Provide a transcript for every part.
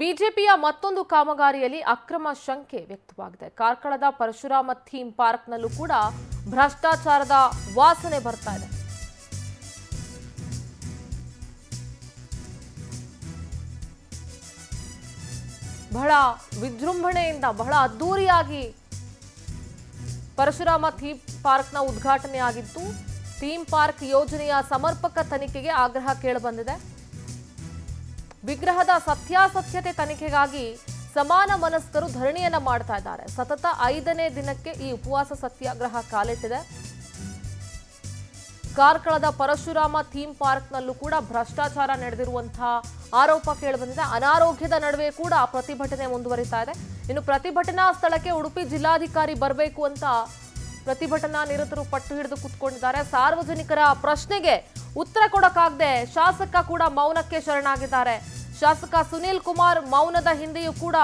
ಬಿಜೆಪಿಯ ಮತ್ತೊಂದು ಕಾಮಗಾರಿಯಲ್ಲಿ ಅಕ್ರಮ ಶಂಕೆ ವ್ಯಕ್ತವಾಗಿದೆ. ಕಾರ್ಕಳದ ಪರಶುರಾಮ ಥೀಮ್ ಪಾರ್ಕ್ನಲ್ಲೂ ಕೂಡ ಭ್ರಷ್ಟಾಚಾರದ ವಾಸನೆ ಬರ್ತಾ ಇದೆ. ಬಹಳ ವಿಜೃಂಭಣೆಯಿಂದ ಬಹಳ ಅದ್ದೂರಿಯಾಗಿ ಪರಶುರಾಮ ಥೀಮ್ ಪಾರ್ಕ್ನ ಉದ್ಘಾಟನೆ ಆಗಿತ್ತು. ಥೀಮ್ ಪಾರ್ಕ್ ಯೋಜನೆಯ ಸಮರ್ಪಕ ತನಿಖೆಗೆ ಆಗ್ರಹ ಕೇಳಿಬಂದಿದೆ. ವಿಗ್ರಹದ ಸತ್ಯಾಸತ್ಯತೆ ತನಿಖೆಗಾಗಿ ಸಮಾನ ಮನಸ್ಕರು ಧರಣಿಯನ್ನ ಮಾಡ್ತಾ ಇದ್ದಾರೆ. ಸತತ 5ನೇ ದಿನಕ್ಕೆ ಈ ಉಪವಾಸ ಸತ್ಯಾಗ್ರಹ ಕಾಲಿಟ್ಟಿದೆ. ಕಾರ್ಕಳದ ಪರಶುರಾಮ ಥೀಮ್ ಪಾರ್ಕ್ನಲ್ಲೂ ಕೂಡ ಭ್ರಷ್ಟಾಚಾರ ನಡೆದಿರುವಂತಹ ಆರೋಪ ಕೇಳಿಬಂದಿದೆ. ಅನಾರೋಗ್ಯದ ನಡುವೆ ಕೂಡ ಪ್ರತಿಭಟನೆ ಮುಂದುವರಿತಾ ಇದೆ. ಇನ್ನು ಪ್ರತಿಭಟನಾ ಸ್ಥಳಕ್ಕೆ ಉಡುಪಿ ಜಿಲ್ಲಾಧಿಕಾರಿ ಬರಬೇಕು ಅಂತ ಪ್ರತಿಭಟನಾ ನಿರತರು ಪಟ್ಟು ಹಿಡಿದು ಕೂತ್ಕೊಂಡಿದ್ದಾರೆ. ಸಾರ್ವಜನಿಕರ ಪ್ರಶ್ನೆಗೆ ಉತ್ತರ ಕೊಡಕಾಗದೆ ಶಾಸಕ ಕೂಡ ಮೌನಕ್ಕೆ ಶರಣಾಗಿದ್ದಾರೆ. ಶಾಸಕ ಸುನೀಲ್ ಕುಮಾರ್ ಮೌನದ ಹಿಂದೆಯೂ ಕೂಡ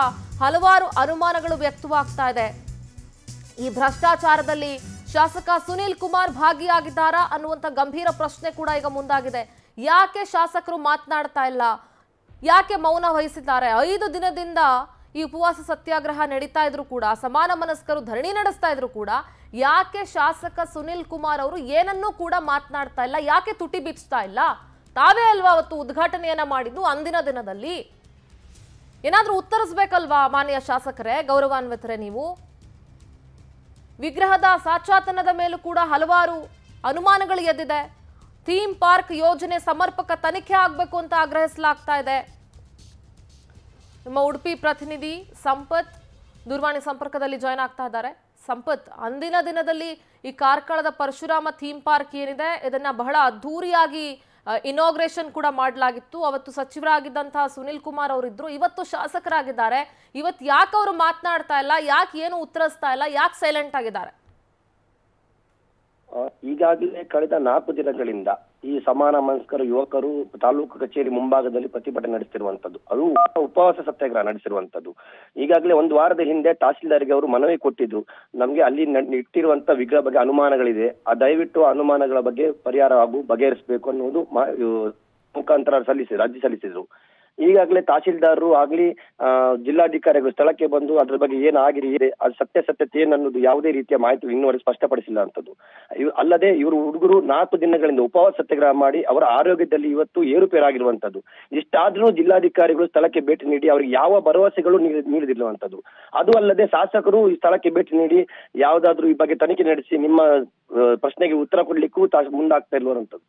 ಹಲವಾರು ಅನುಮಾನಗಳು ವ್ಯಕ್ತವಾಗ್ತಾ ಇದೆ. ಈ ಭ್ರಷ್ಟಾಚಾರದಲ್ಲಿ ಶಾಸಕ ಸುನೀಲ್ ಕುಮಾರ್ ಭಾಗಿಯಾಗಿದ್ದಾರಾ ಅನ್ನುವಂಥ ಗಂಭೀರ ಪ್ರಶ್ನೆ ಕೂಡ ಈಗ ಮುಂದಾಗಿದೆ. ಯಾಕೆ ಶಾಸಕರು ಮಾತನಾಡ್ತಾ ಇಲ್ಲ, ಯಾಕೆ ಮೌನ ವಹಿಸಿದ್ದಾರೆ? 5 ದಿನದಿಂದ ಈ ಉಪವಾಸ ಸತ್ಯಾಗ್ರಹ ನಡೀತಾ ಇದ್ರು ಕೂಡ, ಸಮಾನ ಮನಸ್ಕರು ಧರಣಿ ನಡೆಸ್ತಾ ಇದ್ರು ಕೂಡ, ಯಾಕೆ ಶಾಸಕ ಸುನಿಲ್ ಕುಮಾರ್ ಅವರು ಏನನ್ನೂ ಕೂಡ ಮಾತನಾಡ್ತಾ ಇಲ್ಲ? ಯಾಕೆ ತುಟಿ ಬಿಚ್ತಾ ಇಲ್ಲ? ತಾವೇ ಅಲ್ವಾ ಅವತ್ತು ಉದ್ಘಾಟನೆಯನ್ನ ಮಾಡಿದ್ದು ಅಂದಿನ ದಿನದಲ್ಲಿ? ಏನಾದ್ರೂ ಉತ್ತರಿಸ್ಬೇಕಲ್ವಾ ಮಾನ್ಯ ಶಾಸಕರೇ, ಗೌರವಾನ್ವಿತರೇ? ನೀವು ವಿಗ್ರಹದ ಸಾಕ್ಷಾತನದ ಮೇಲೂ ಕೂಡ ಹಲವಾರು ಅನುಮಾನಗಳು ಎದ್ದಿದೆ. ಥೀಮ್ ಪಾರ್ಕ್ ಯೋಜನೆ ಸಮರ್ಪಕ ತನಿಖೆ ಆಗಬೇಕು ಅಂತ ಆಗ್ರಹಿಸಲಾಗ್ತಾ ಇದೆ. ನಮ್ಮ ಉಡುಪಿ ಪ್ರತಿನಿಧಿ ಸಂಪತ್ ದೂರವಾಣಿ ಸಂಪರ್ಕದಲ್ಲಿ ಜಾಯ್ನ್ ಆಗ್ತಾ ಇದ್ದಾರೆ. ಸಂಪತ್, ಅಂದಿನ ದಿನದಲ್ಲಿ ಈ ಕಾರ್ಕಳದ ಪರಶುರಾಮ ಥೀಮ್ ಪಾರ್ಕ್ ಏನಿದೆ ಇದನ್ನ ಬಹಳ ಅದ್ಧೂರಿಯಾಗಿ ಇನಾಗ್ರೇಷನ್ ಕೂಡ ಮಾಡಲಾಗಿತ್ತು. ಅವತ್ತು ಸಚಿವರಾಗಿದ್ದಂತಹ ಸುನಿಲ್ ಕುಮಾರ್ ಅವರಿದ್ರು, ಇವತ್ತು ಶಾಸಕರಾಗಿದ್ದಾರೆ. ಇವತ್ತು ಯಾಕೆ ಅವರು ಮಾತನಾಡ್ತಾ ಇಲ್ಲ, ಯಾಕೆ ಏನು ಉತ್ತರಿಸ್ತಾ ಇಲ್ಲ, ಯಾಕೆ ಸೈಲೆಂಟ್ ಆಗಿದ್ದಾರೆ? ಈಗಾಗಲೇ ಕಳೆದ 4 ದಿನಗಳಿಂದ ಈ ಸಮಾನ ಮನಸ್ಕರ ಯುವಕರು ತಾಲೂಕು ಕಚೇರಿ ಮುಂಭಾಗದಲ್ಲಿ ಪ್ರತಿಭಟನೆ ನಡೆಸಿರುವಂತದ್ದು, ಅದು ಉಪವಾಸ ಸತ್ಯಾಗ್ರಹ ನಡೆಸಿರುವಂತದ್ದು. ಈಗಾಗಲೇ 1 ವಾರದ ಹಿಂದೆ ತಹಸೀಲ್ದಾರ್ಗೆ ಅವರು ಮನವಿ ಕೊಟ್ಟಿದ್ರು, ನಮ್ಗೆ ಅಲ್ಲಿ ಇಟ್ಟಿರುವಂತ ವಿಗ್ರಹ ಬಗ್ಗೆ ಅನುಮಾನಗಳಿದೆ, ಆ ದಯವಿಟ್ಟು ಅನುಮಾನಗಳ ಬಗ್ಗೆ ಪರಿಹಾರ ಹಾಗೂ ಬಗೆಹರಿಸಬೇಕು ಅನ್ನೋದು ಮುಖಾಂತರ ಅರ್ಜಿ ಸಲ್ಲಿಸಿದ್ರು. ಈಗಾಗಲೇ ತಹಸೀಲ್ದಾರರು ಆಗ್ಲಿ ಜಿಲ್ಲಾಧಿಕಾರಿಗಳು ಸ್ಥಳಕ್ಕೆ ಬಂದು ಅದ್ರ ಬಗ್ಗೆ ಏನಾಗಿದೆ, ಅದು ಸತ್ಯಾಸತ್ಯತೆ ಏನನ್ನೋದು ಯಾವುದೇ ರೀತಿಯ ಮಾಹಿತಿ ಇನ್ನುವರೆಗೆ ಸ್ಪಷ್ಟಪಡಿಸಿಲ್ಲ ಅಂತದ್ದು. ಅಲ್ಲದೆ ಇವರು ಹುಡುಗರು 4 ದಿನಗಳಿಂದ ಉಪವಾಸ ಸತ್ಯಾಗ್ರಹ ಮಾಡಿ ಅವರ ಆರೋಗ್ಯದಲ್ಲಿ ಇವತ್ತು ಏರುಪೇರಾಗಿರುವಂತದ್ದು. ಇಷ್ಟಾದ್ರೂ ಜಿಲ್ಲಾಧಿಕಾರಿಗಳು ಸ್ಥಳಕ್ಕೆ ಭೇಟಿ ನೀಡಿ ಅವರಿಗೆ ಯಾವ ಭರವಸೆಗಳು ನೀಡಿದಿಲ್ಲವಂತದ್ದು. ಅದು ಅಲ್ಲದೆ ಶಾಸಕರು ಈ ಸ್ಥಳಕ್ಕೆ ಭೇಟಿ ನೀಡಿ ಯಾವ್ದಾದ್ರು ಈ ಬಗ್ಗೆ ತನಿಖೆ ನಡೆಸಿ ನಿಮ್ಮ ಪ್ರಶ್ನೆಗೆ ಉತ್ತರ ಕೊಡ್ಲಿಕ್ಕೂ ಮುಂದಾಗ್ತಾ ಇಲ್ವಂತದ್ದು.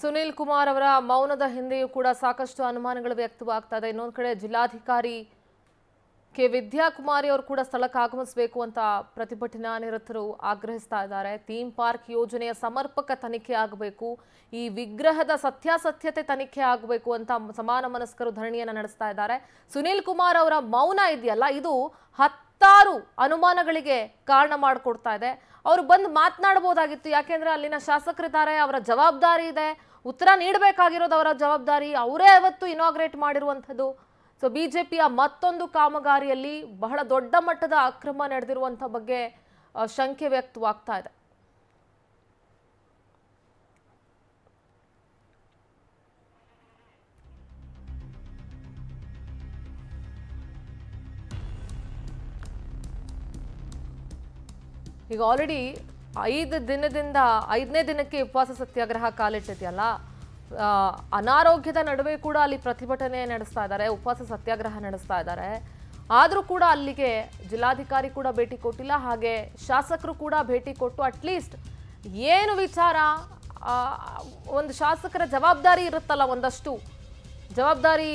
ಸುನಿಲ್ ಕುಮಾರ್ ಅವರ ಮೌನದ ಹಿಂದೆಯೂ ಕೂಡ ಸಾಕಷ್ಟು ಅನುಮಾನಗಳು ವ್ಯಕ್ತವಾಗ್ತಾ ಇದೆ. ಇನ್ನೊಂದು ಕಡೆ ಜಿಲ್ಲಾಧಿಕಾರಿ ಕೆ ವಿದ್ಯಾಕುಮಾರಿ ಅವರು ಕೂಡ ಸ್ಥಳಕ್ಕೆ ಆಗಮಿಸಬೇಕು ಅಂತ ಪ್ರತಿಭಟನಾ ನಿರತರು ಆಗ್ರಹಿಸ್ತಾ ಇದ್ದಾರೆ. ಥೀಮ್ ಪಾರ್ಕ್ ಯೋಜನೆಯ ಸಮರ್ಪಕ ತನಿಖೆ ಆಗಬೇಕು, ಈ ವಿಗ್ರಹದ ಸತ್ಯಾಸತ್ಯತೆ ತನಿಖೆ ಆಗಬೇಕು ಅಂತ ಸಮಾನ ಮನಸ್ಕರು ಧರಣಿಯನ್ನು ನಡೆಸ್ತಾ ಇದ್ದಾರೆ. ಸುನಿಲ್ ಕುಮಾರ್ ಅವರ ಮೌನ ಇದೆಯಲ್ಲ, ಇದು 10 ಅನುಮಾನಗಳಿಗೆ ಕಾರಣ ಮಾಡಿಕೊಡ್ತಾ ಇದೆ. ಅವರು ಬಂದು ಮಾತನಾಡಬಹುದಾಗಿತ್ತು, ಯಾಕೆಂದ್ರೆ ಅಲ್ಲಿನ ಶಾಸಕರಿದ್ದಾರೆ, ಅವರ ಜವಾಬ್ದಾರಿ ಇದೆ, ಉತ್ತರ ನೀಡಬೇಕಾಗಿರೋದು ಅವರ ಜವಾಬ್ದಾರಿ. ಅವರೇ ಅವತ್ತು ಇನಾಗ್ರೇಟ್ ಮಾಡಿರುವಂಥದ್ದು. ಸೊ ಬಿಜೆಪಿಯ ಮತ್ತೊಂದು ಕಾಮಗಾರಿಯಲ್ಲಿ ಬಹಳ ದೊಡ್ಡ ಮಟ್ಟದ ಅಕ್ರಮ ನಡೆದಿರುವಂಥ ಬಗ್ಗೆ ಶಂಕೆ ವ್ಯಕ್ತವಾಗ್ತಾ ಇದೆ. ಈಗ ಆಲ್ರೆಡಿ 5ನೇ ದಿನಕ್ಕೆ ಉಪವಾಸ ಸತ್ಯಾಗ್ರಹ ಕಾಲಿಟ್ಟಿದೆಯಲ್ಲ, ಅನಾರೋಗ್ಯದ ನಡುವೆ ಕೂಡ ಅಲ್ಲಿ ಪ್ರತಿಭಟನೆ ನಡೆಸ್ತಾ ಇದ್ದಾರೆ, ಉಪವಾಸ ಸತ್ಯಾಗ್ರಹ ನಡೆಸ್ತಾ ಇದ್ದಾರೆ. ಆದರೂ ಕೂಡ ಅಲ್ಲಿಗೆ ಜಿಲ್ಲಾಧಿಕಾರಿ ಕೂಡ ಭೇಟಿ ಕೊಟ್ಟಿಲ್ಲ, ಹಾಗೆ ಶಾಸಕರು ಕೂಡ ಭೇಟಿ ಕೊಟ್ಟು ಅಟ್ಲೀಸ್ಟ್ ಏನು ವಿಚಾರ, ಒಂದು ಶಾಸಕರ ಜವಾಬ್ದಾರಿ ಇರುತ್ತಲ್ಲ, ಒಂದಷ್ಟು ಜವಾಬ್ದಾರಿ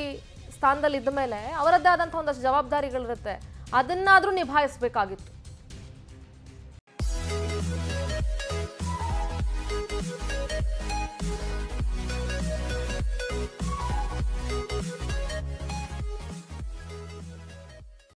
ಸ್ಥಾನದಲ್ಲಿ ಇದ್ದ ಮೇಲೆ ಅವರದ್ದೇ ಆದಂಥ ಒಂದಷ್ಟು ಜವಾಬ್ದಾರಿಗಳಿರುತ್ತೆ, ಅದನ್ನಾದರೂ ನಿಭಾಯಿಸಬೇಕಾಗಿತ್ತು.